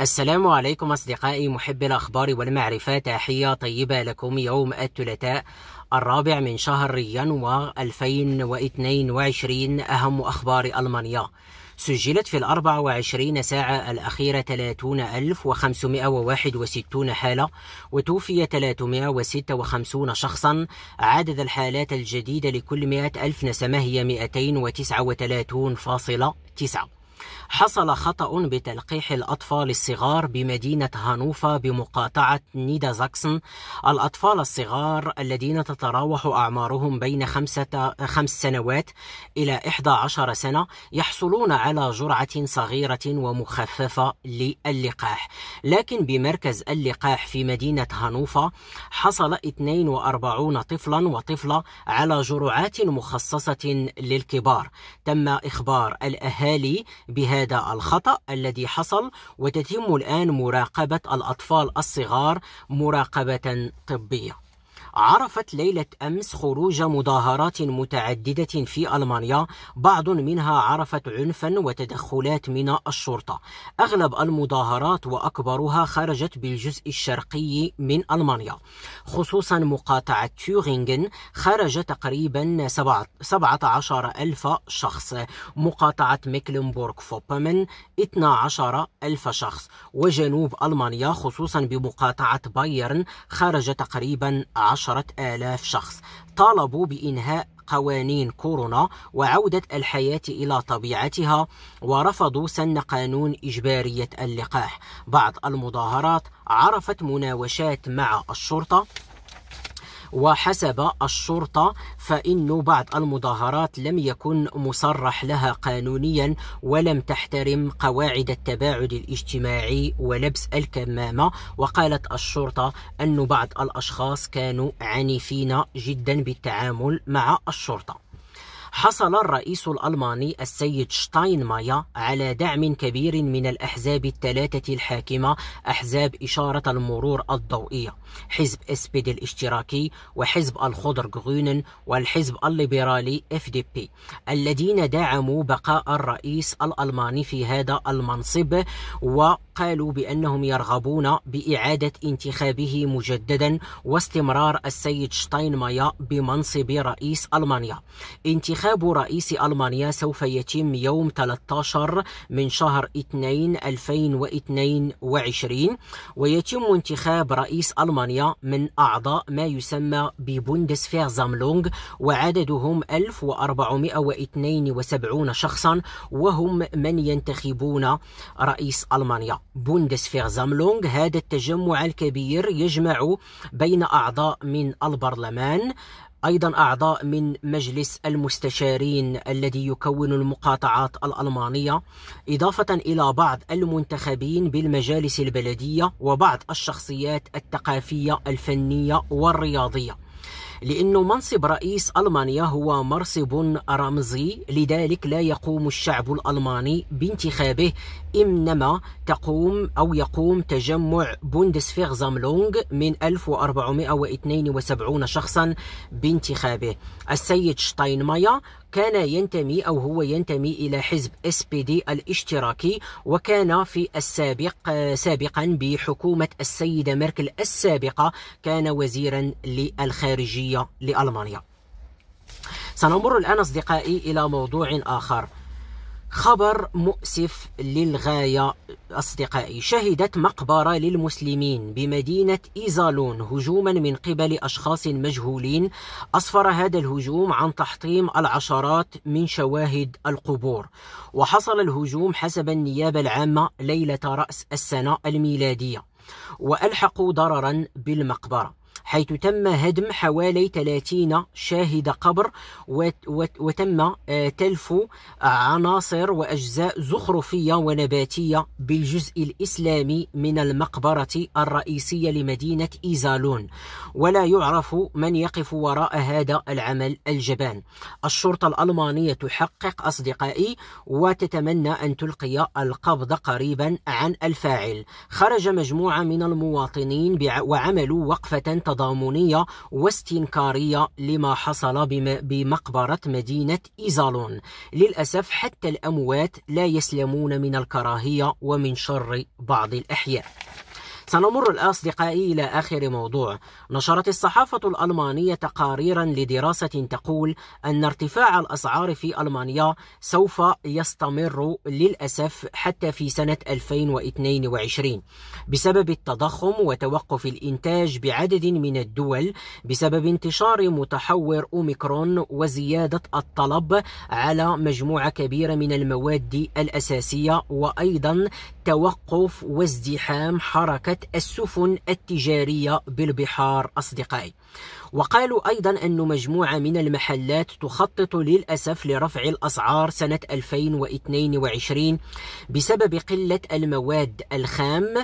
السلام عليكم أصدقائي محبي الأخبار والمعرفة، تحية طيبة لكم يوم الثلاثاء الرابع من شهر يناير 2022. أهم أخبار ألمانيا: سجلت في 24 ساعة الأخيرة 30,561 حالة، وتوفي 356 شخصا. عدد الحالات الجديدة لكل 100,000 نسمة هي 239.9. حصل خطأ بتلقيح الأطفال الصغار بمدينة هانوفا بمقاطعة نيدا زاكسن. الأطفال الصغار الذين تتراوح أعمارهم بين 5 سنوات إلى 11 سنة يحصلون على جرعة صغيرة ومخففة للقاح، لكن بمركز اللقاح في مدينة هانوفا حصل 42 طفلا وطفلة على جرعات مخصصة للكبار. تم إخبار الأهالي بهذا الخطأ الذي حصل، وتتم الآن مراقبة الأطفال الصغار مراقبة طبية. عرفت ليلة أمس خروج مظاهرات متعددة في ألمانيا، بعض منها عرفت عنفا وتدخلات من الشرطة. أغلب المظاهرات وأكبرها خرجت بالجزء الشرقي من ألمانيا، خصوصا مقاطعة تيورينغن، خرج تقريبا 17,000 شخص. مقاطعة مكلنبورغ فوبمن 12,000 شخص، وجنوب ألمانيا خصوصا بمقاطعة بايرن خرج تقريبا 10,000 شخص. طالبوا بإنهاء قوانين كورونا وعودة الحياة إلى طبيعتها، ورفضوا سن قانون إجبارية اللقاح. بعض المظاهرات عرفت مناوشات مع الشرطة، وحسب الشرطة فإن بعض المظاهرات لم يكن مصرح لها قانونيا، ولم تحترم قواعد التباعد الاجتماعي ولبس الكمامة. وقالت الشرطة أن بعض الأشخاص كانوا عنيفين جدا بالتعامل مع الشرطة. حصل الرئيس الألماني السيد شتاينمايا على دعم كبير من الأحزاب الثلاثة الحاكمة: أحزاب إشارة المرور الضوئية، حزب اس بي دي الاشتراكي، وحزب الخضر غرونن، والحزب الليبرالي اف دي بي، الذين دعموا بقاء الرئيس الألماني في هذا المنصب، وقالوا بأنهم يرغبون بإعادة انتخابه مجددا واستمرار السيد شتاينمايا بمنصب رئيس ألمانيا. انتخاب رئيس ألمانيا سوف يتم يوم 13 من شهر 2 2022، ويتم انتخاب رئيس ألمانيا من أعضاء ما يسمى ببوندسفيرزاملونغ، وعددهم 1472 شخصا، وهم من ينتخبون رئيس ألمانيا. بوندسفيرزاملونغ هذا التجمع الكبير يجمع بين أعضاء من البرلمان، أيضا أعضاء من مجلس المستشارين الذي يكون المقاطعات الألمانية، إضافة إلى بعض المنتخبين بالمجالس البلدية وبعض الشخصيات الثقافية الفنية والرياضية. لأنه منصب رئيس ألمانيا هو منصب رمزي، لذلك لا يقوم الشعب الألماني بانتخابه، إنما يقوم تجمع بوندسفيرزاملونغ من 1472 شخصا بانتخابه. السيد شتاينمايا كان ينتمي أو هو ينتمي إلى حزب اس بي دي الاشتراكي، وكان في السابق سابقا بحكومة السيدة ميركل السابقة كان وزيرا للخارجية لألمانيا. سنمر الآن أصدقائي إلى موضوع آخر، خبر مؤسف للغاية أصدقائي. شهدت مقبرة للمسلمين بمدينة إزالون هجوما من قبل أشخاص مجهولين. أسفر هذا الهجوم عن تحطيم العشرات من شواهد القبور، وحصل الهجوم حسب النيابة العامة ليلة رأس السنة الميلادية، وألحقوا ضررا بالمقبرة، حيث تم هدم حوالي 30 شاهد قبر، وتم تلف عناصر وأجزاء زخرفية ونباتية بالجزء الإسلامي من المقبرة الرئيسية لمدينة إزالون، ولا يعرف من يقف وراء هذا العمل الجبان. الشرطة الألمانية تحقق أصدقائي، وتتمنى أن تلقي القبض قريبا عن الفاعل. خرج مجموعة من المواطنين وعملوا وقفة تضامنية واستنكارية لما حصل بمقبرة مدينة إزالون. للأسف حتى الأموات لا يسلمون من الكراهية ومن شر بعض الأحياء. سنمر الأصدقائي إلى آخر موضوع. نشرت الصحافة الألمانية تقاريرا لدراسة تقول أن ارتفاع الأسعار في ألمانيا سوف يستمر للأسف حتى في سنة 2022 بسبب التضخم وتوقف الإنتاج بعدد من الدول بسبب انتشار متحور أوميكرون وزيادة الطلب على مجموعة كبيرة من المواد الأساسية، وأيضا توقف وازدحام حركة السفن التجارية بالبحار أصدقائي. وقالوا أيضا أن مجموعة من المحلات تخطط للأسف لرفع الأسعار سنة 2022 بسبب قلة المواد الخام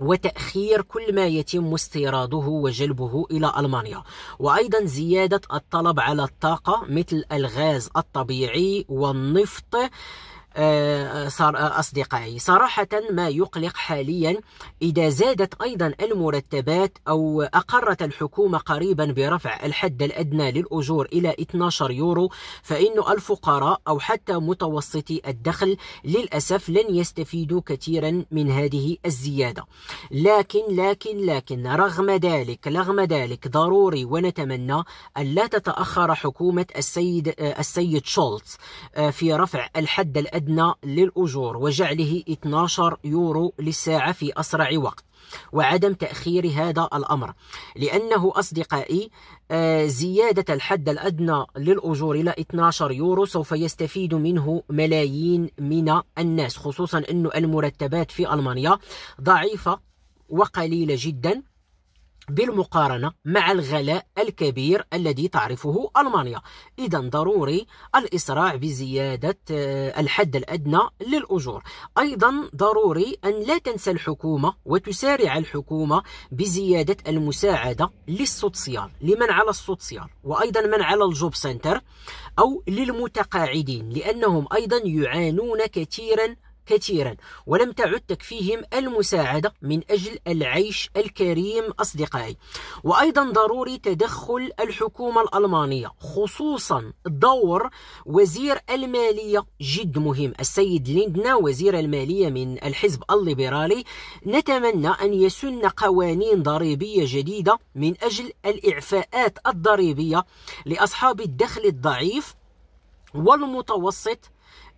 وتأخير كل ما يتم استيراده وجلبه إلى ألمانيا، وأيضا زيادة الطلب على الطاقة مثل الغاز الطبيعي والنفط أصدقائي. صراحة ما يقلق حاليا إذا زادت أيضا المرتبات أو أقرت الحكومة قريبا برفع الحد الأدنى للأجور إلى 12 يورو، فإن الفقراء أو حتى متوسطي الدخل للأسف لن يستفيدوا كثيرا من هذه الزيادة. لكن رغم ذلك ضروري ونتمنى أن لا تتأخر حكومة السيد شولتز في رفع الحد الأدنى للأجور وجعله 12 يورو للساعة في أسرع وقت، وعدم تأخير هذا الأمر، لأنه أصدقائي زيادة الحد الأدنى للأجور إلى 12 يورو سوف يستفيد منه ملايين من الناس، خصوصا أن المرتبات في ألمانيا ضعيفة وقليلة جدا بالمقارنة مع الغلاء الكبير الذي تعرفه ألمانيا. إذا ضروري الإسراع بزيادة الحد الأدنى للأجور. أيضا ضروري أن لا تنسى الحكومة وتسارع الحكومة بزيادة المساعدة للسوتسيال، لمن على السوتسيال وأيضا من على الجوب سنتر أو للمتقاعدين، لأنهم أيضا يعانون كثيرا ولم تعد تكفيهم المساعدة من أجل العيش الكريم أصدقائي. وأيضا ضروري تدخل الحكومة الألمانية، خصوصا دور وزير المالية جد مهم، السيد ليندنا وزير المالية من الحزب الليبرالي. نتمنى أن يسن قوانين ضريبية جديدة من أجل الإعفاءات الضريبية لأصحاب الدخل الضعيف والمتوسط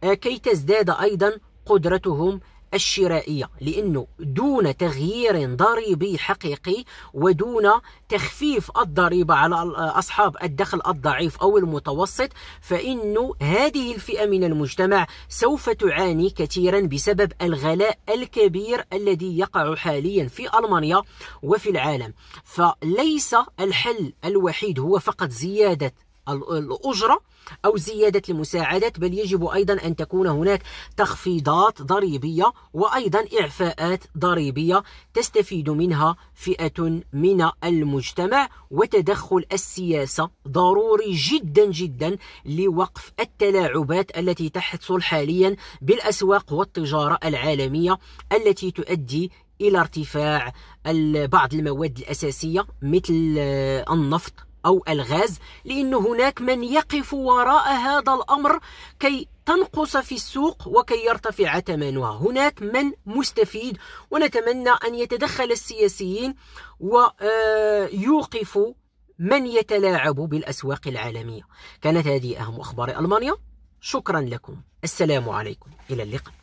كي تزداد أيضا قدرتهم الشرائية، لأنه دون تغيير ضريبي حقيقي ودون تخفيف الضريبة على أصحاب الدخل الضعيف أو المتوسط، فإن هذه الفئة من المجتمع سوف تعاني كثيرا بسبب الغلاء الكبير الذي يقع حاليا في ألمانيا وفي العالم. فليس الحل الوحيد هو فقط زيادة الأجرة أو زيادة المساعدات، بل يجب أيضا أن تكون هناك تخفيضات ضريبية وأيضا إعفاءات ضريبية تستفيد منها فئة من المجتمع. وتدخل السياسة ضروري جدا لوقف التلاعبات التي تحصل حاليا بالأسواق والتجارة العالمية التي تؤدي إلى ارتفاع بعض المواد الأساسية مثل النفط أو الغاز، لأن هناك من يقف وراء هذا الأمر كي تنقص في السوق وكي يرتفع ثمنها. هناك من مستفيد، ونتمنى أن يتدخل السياسيين ويوقفوا من يتلاعب بالأسواق العالمية. كانت هذه أهم أخبار ألمانيا. شكرا لكم، السلام عليكم، إلى اللقاء.